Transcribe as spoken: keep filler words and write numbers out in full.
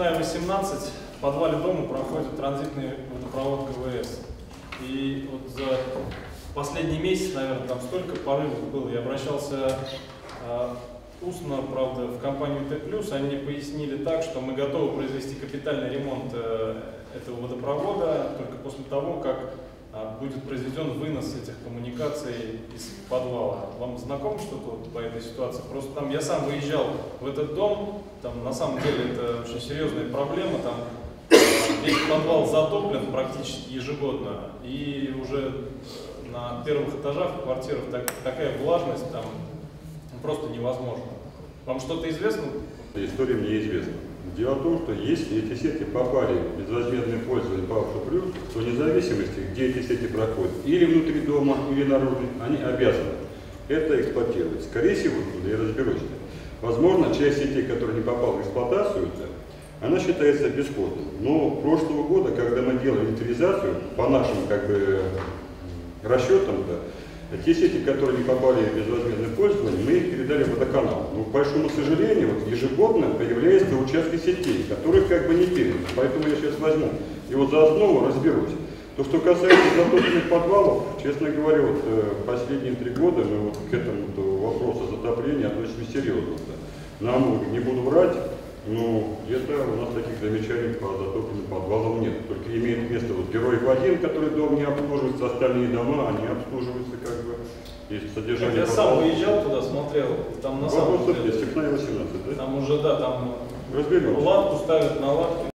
Степная, восемнадцать, в подвале дома проходит транзитный водопровод ГВС. И вот за последний месяц, наверное, там столько порывов было. Я обращался э, устно, правда, в компанию Т-Плюс. Они мне пояснили так, что мы готовы произвести капитальный ремонт э, этого водопровода только после того, как э, будет произведен вынос этих коммуникаций из подвала. Вам знаком что-то вот по этой ситуации? Просто там я сам выезжал в этот дом, там на самом деле это очень серьезная проблема. Там весь подвал затоплен практически ежегодно, и уже на первых этажах в квартирах так, такая влажность там просто невозможна. Вам что-то известно? История мне известна. Дело в том, что если эти сети попали в безвозмездную пользу и ПАУШ-плюс, то вне зависимости, где эти сети проходят, или внутри дома, или наружно, они обязаны это эксплуатировать. Скорее всего, я разберусь. Возможно, часть сетей, которая не попала в эксплуатацию, она считается бесхозной. Но прошлого года, когда мы делали инвентаризацию, по нашим как бы расчетам, да, те сети, которые не попали в безвозмездное пользование, мы их передали в водоканал. Но, к большому сожалению, вот ежегодно появляются участки сетей, которых как бы не переданы. Поэтому я сейчас возьму и вот за основу разберусь. То, что касается затопленных подвалов, честно говоря, вот последние три года мы вот к этому вопросу затопления относимся серьезно. Да. Нам, не буду врать, ну, где-то у нас таких замечаний по затопленным подвалам нет. Только имеет место вот героев один, который дом не обслуживается, остальные дома, они обслуживаются как бы. Есть содержание. Я подвала. Сам выезжал туда, смотрел, там на самом деле. Степная, восемнадцать, да? Там уже, да, там разберем. Лапку ставят на лапки.